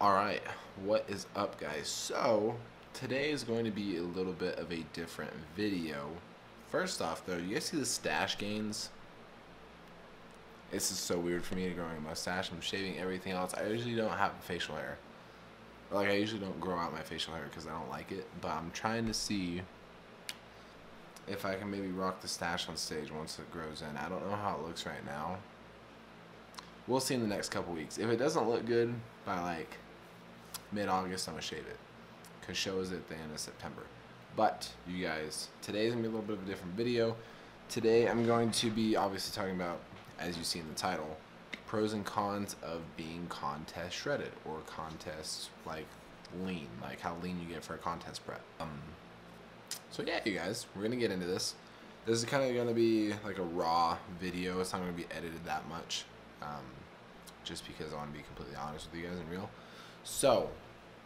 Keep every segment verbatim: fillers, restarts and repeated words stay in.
Alright, what is up, guys? So today is going to be a little bit of a different video. First off though, you guys see the stash gains? This is so weird for me to grow a mustache. I'm shaving everything else. I usually don't have facial hair. Like, I usually don't grow out my facial hair because I don't like it, but I'm trying to see if I can maybe rock the stash on stage once it grows in. I don't know how it looks right now. We'll see in the next couple weeks. If it doesn't look good by like mid-August, I'm gonna shave it, because show is at the end of September. But you guys, today's gonna be a little bit of a different video. Today I'm going to be obviously talking about, as you see in the title, pros and cons of being contest shredded, or contest like lean, like how lean you get for a contest prep. Um, so yeah, you guys, we're gonna get into this. This is kind of gonna be like a raw video. It's not gonna be edited that much, um, just because I want to be completely honest with you guys and real. So,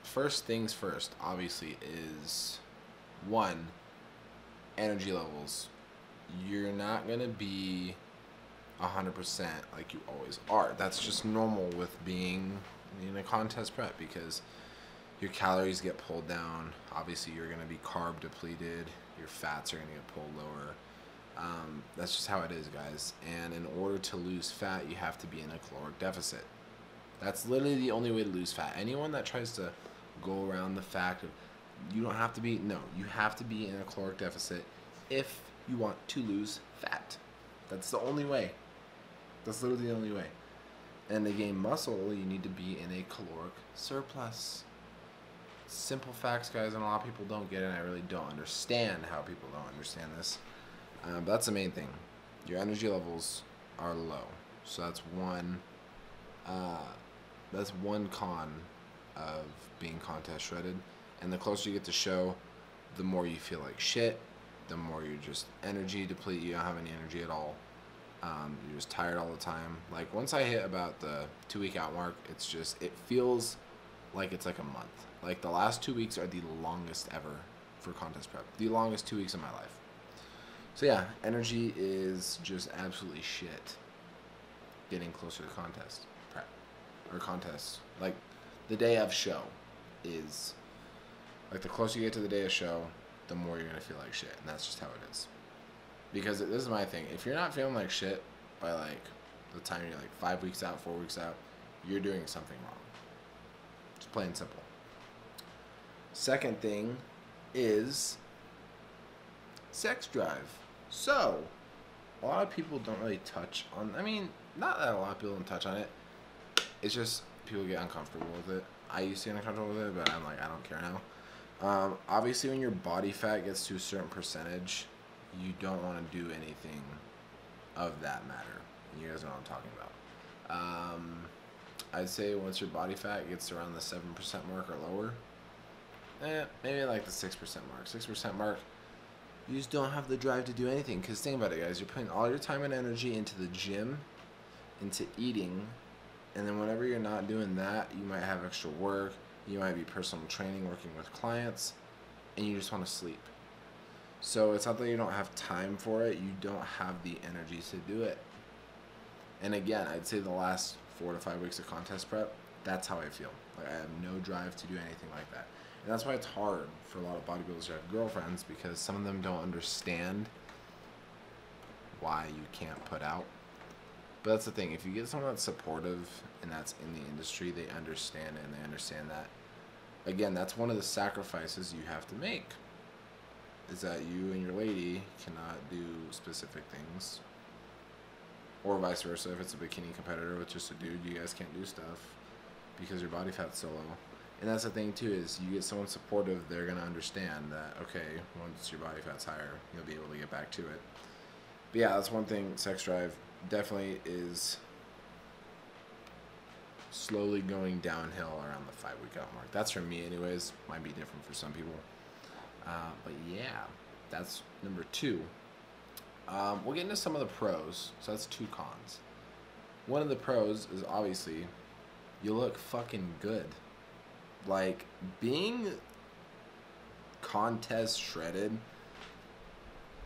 first things first, obviously, is one, energy levels. You're not going to be one hundred percent like you always are. That's just normal with being in a contest prep, because your calories get pulled down. Obviously, you're going to be carb depleted. Your fats are going to get pulled lower. Um, that's just how it is, guys. And in order to lose fat, you have to be in a caloric deficit. That's literally the only way to lose fat. Anyone that tries to go around the fact of you don't have to be, no, you have to be in a caloric deficit if you want to lose fat. That's the only way. That's literally the only way. And to gain muscle, you need to be in a caloric surplus. Simple facts, guys, and a lot of people don't get it, and I really don't understand how people don't understand this. Um, but that's the main thing. Your energy levels are low. So that's one... Uh, That's one con of being contest shredded. And the closer you get to show, the more you feel like shit, the more you're just energy depleted. You don't have any energy at all. Um, you're just tired all the time. Like, once I hit about the two week out mark, it's just, it feels like it's like a month. Like, the last two weeks are the longest ever for contest prep. The longest two weeks of my life. So yeah, energy is just absolutely shit getting closer to contest. Or contests. Like, the day of show is, like, the closer you get to the day of show, the more you're gonna feel like shit, and that's just how it is. Because it, this is my thing. If you're not feeling like shit by like the time you're like five weeks out, four weeks out, you're doing something wrong. It's plain and simple. Second thing is sex drive. So a lot of people don't really touch on. I mean, not that a lot of people don't touch on it. It's just people get uncomfortable with it. I used to get uncomfortable with it, but I'm like, I don't care now. Um, obviously, when your body fat gets to a certain percentage, you don't want to do anything of that matter. You guys know what I'm talking about. Um, I'd say once your body fat gets around the seven percent mark or lower, eh, maybe like the six percent mark. six percent mark, you just don't have the drive to do anything. Because think about it, guys. You're putting all your time and energy into the gym, into eating, and then whenever you're not doing that, you might have extra work, you might be personal training, working with clients, and you just want to sleep. So it's not that you don't have time for it, you don't have the energy to do it. And again, I'd say the last four to five weeks of contest prep, that's how I feel. Like, I have no drive to do anything like that. And that's why it's hard for a lot of bodybuilders who have girlfriends, because some of them don't understand why you can't put out. But that's the thing, if you get someone that's supportive and that's in the industry, they understand it and they understand that. Again, that's one of the sacrifices you have to make, is that you and your lady cannot do specific things, or vice versa. If it's a bikini competitor with just a dude, you guys can't do stuff because your body fat's so low. And that's the thing too, is you get someone supportive, they're going to understand that, okay, once your body fat's higher, you'll be able to get back to it. But yeah, that's one thing. Sex drive definitely is slowly going downhill around the five week out mark. That's for me anyways. Might be different for some people. Uh, but yeah, that's number two. Um, we'll get into some of the pros. So that's two cons. One of the pros is obviously you look fucking good. Like, being contest shredded,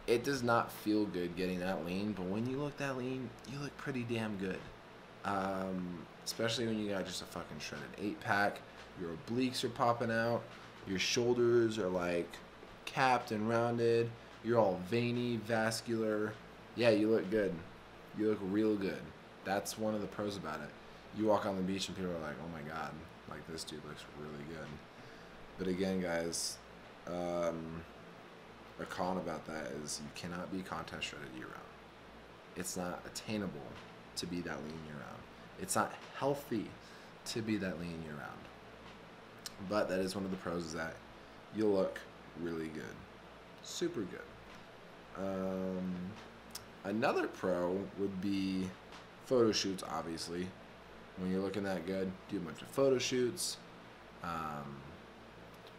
it does not feel good getting that lean, but when you look that lean, you look pretty damn good. Um, especially when you got just a fucking shredded eight pack. Your obliques are popping out. Your shoulders are like capped and rounded. You're all veiny, vascular. Yeah, you look good. You look real good. That's one of the pros about it. You walk on the beach and people are like, oh my God, like this dude looks really good. But again, guys, um, a con about that is you cannot be contest shredded year round. It's not attainable to be that lean year round. It's not healthy to be that lean year round. But that is one of the pros, is that you'll look really good. Super good. Um, another pro would be photo shoots, obviously. When you're looking that good, do a bunch of photo shoots. Um,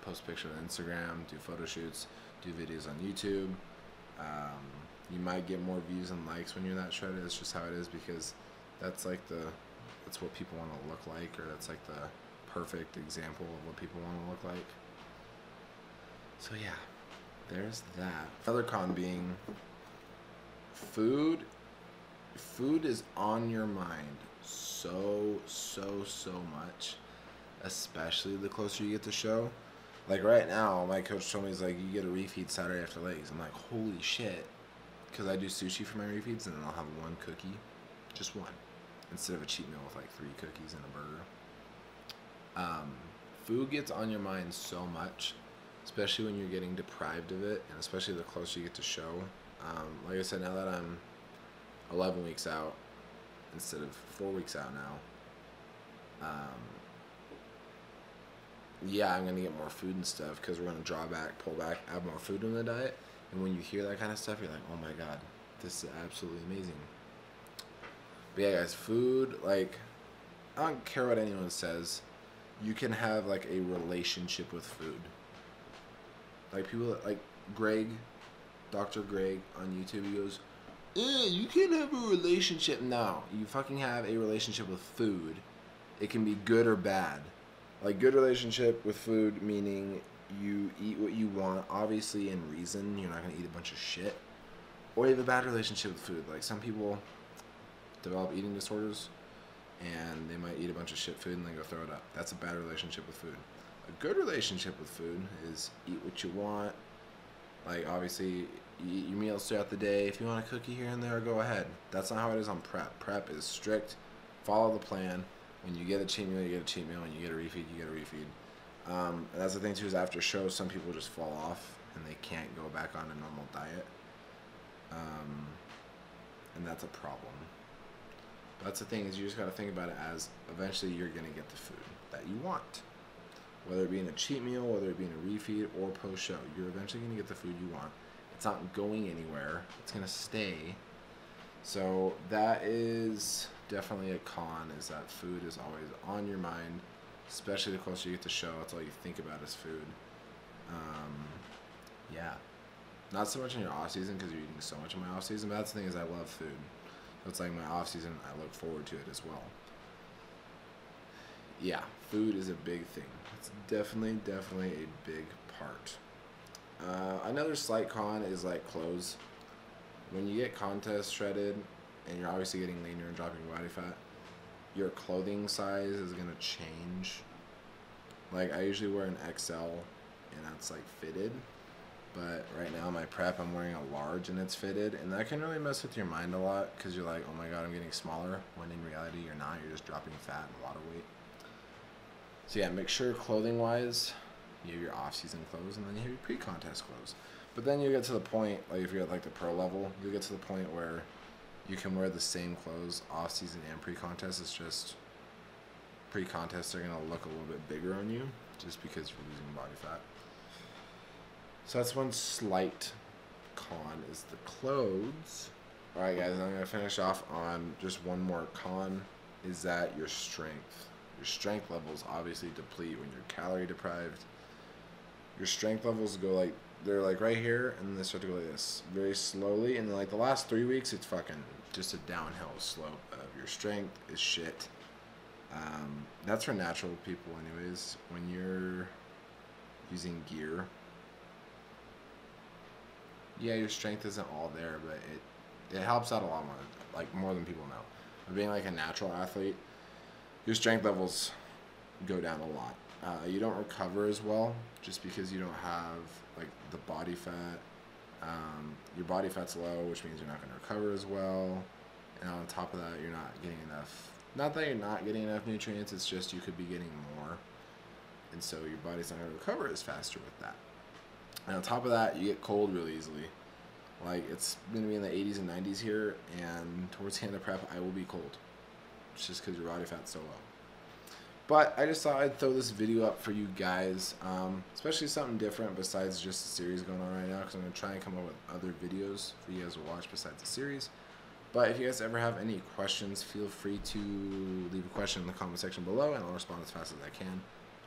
post pictures on Instagram, do photo shoots, do videos on YouTube. Um, you might get more views and likes when you're that shredded. It's just how it is, because that's like the, that's what people want to look like, or that's like the perfect example of what people want to look like. So yeah, there's that. Another con being food. Food is on your mind so, so, so much, especially the closer you get to show. Like right now, my coach told me, he's like, you get a refeed Saturday after legs. I'm like, holy shit, because I do sushi for my refeeds, and then I'll have one cookie, just one, instead of a cheat meal with like three cookies and a burger. Um, food gets on your mind so much, especially when you're getting deprived of it, and especially the closer you get to show. Um, like I said, now that I'm eleven weeks out instead of four weeks out now, um, yeah, I'm going to get more food and stuff, because we're going to draw back, pull back, add more food in the diet. And when you hear that kind of stuff, you're like, oh my God, this is absolutely amazing. But yeah, guys, food, like, I don't care what anyone says. You can have like a relationship with food. Like people like Greg, Doctor Greg on YouTube, he goes, eh, you can't have a relationship. No, you fucking have a relationship with food. It can be good or bad. Like good relationship with food, meaning you eat what you want, obviously in reason. You're not gonna eat a bunch of shit. Or you have a bad relationship with food. Like some people develop eating disorders, and they might eat a bunch of shit food and then go throw it up. That's a bad relationship with food. A good relationship with food is eat what you want. Like, obviously, you eat your meals throughout the day. If you want a cookie here and there, go ahead. That's not how it is on prep. Prep is strict. Follow the plan. When you get a cheat meal, you get a cheat meal. When you get a refeed, you get a refeed. Um, and that's the thing, too, is after shows, some people just fall off, and they can't go back on a normal diet. Um, and that's a problem. That's the thing, is you just got to think about it as eventually you're going to get the food that you want. Whether it be in a cheat meal, whether it be in a refeed, or post-show, you're eventually going to get the food you want. It's not going anywhere. It's going to stay. So that is definitely a con, is that food is always on your mind, especially the closer you get to show. That's all you think about is food. Um, yeah. Not so much in your off-season, because you're eating so much in my off-season, but that's the thing, is I love food. It's like my off season, I look forward to it as well. Yeah, food is a big thing. It's definitely, definitely a big part. Uh, another slight con is like clothes. When you get contest shredded and you're obviously getting leaner and dropping body fat, your clothing size is gonna change. Like I usually wear an X L, and that's like fitted. But right now, my prep, I'm wearing a large, and it's fitted. And that can really mess with your mind a lot, because you're like, oh my God, I'm getting smaller. When in reality, you're not. You're just dropping fat and water weight. So yeah, make sure clothing-wise, you have your off-season clothes, and then you have your pre-contest clothes. But then you get to the point, like if you're at like the pro level, you'll get to the point where you can wear the same clothes off-season and pre-contest. It's just pre-contest, they're going to look a little bit bigger on you just because you're losing body fat. So that's one slight con, is the clothes. All right, guys, I'm going to finish off on just one more con, is that your strength. Your strength levels obviously deplete when you're calorie deprived. Your strength levels go like, they're like right here, and they start to go like this, very slowly. And like the last three weeks, it's fucking just a downhill slope of your strength is shit. Um, that's for natural people anyways. When you're using gear, yeah, your strength isn't all there, but it it helps out a lot more, like more than people know. But being like a natural athlete, your strength levels go down a lot. Uh, you don't recover as well just because you don't have like the body fat. Um, your body fat's low, which means you're not going to recover as well. And on top of that, you're not getting enough. Not that you're not getting enough nutrients, it's just you could be getting more. And so your body's not going to recover as faster with that. And on top of that, you get cold really easily. Like, it's going to be in the eighties and nineties here, and towards the end of prep, I will be cold. It's just because your body fat's so low. But I just thought I'd throw this video up for you guys, um, especially something different besides just the series going on right now, because I'm going to try and come up with other videos for you guys to watch besides the series. But if you guys ever have any questions, feel free to leave a question in the comment section below, and I'll respond as fast as I can.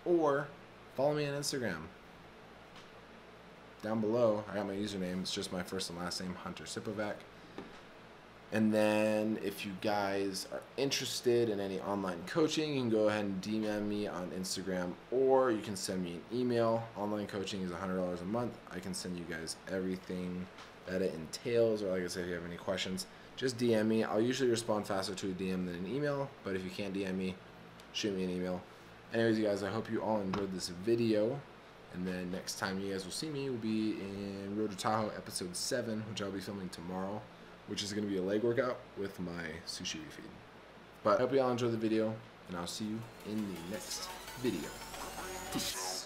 Or follow me on Instagram. Down below, I got my username. It's just my first and last name, Hunter Sipovac. And then if you guys are interested in any online coaching, you can go ahead and D M me on Instagram, or you can send me an email. Online coaching is one hundred dollars a month. I can send you guys everything that it entails, or like I said, if you have any questions, just D M me. I'll usually respond faster to a D M than an email, but if you can't D M me, shoot me an email. Anyways, you guys, I hope you all enjoyed this video. And then next time you guys will see me will be in Road to Tahoe episode seven, which I'll be filming tomorrow, which is going to be a leg workout with my sushi feed. But I hope you all enjoy the video, and I'll see you in the next video. Peace.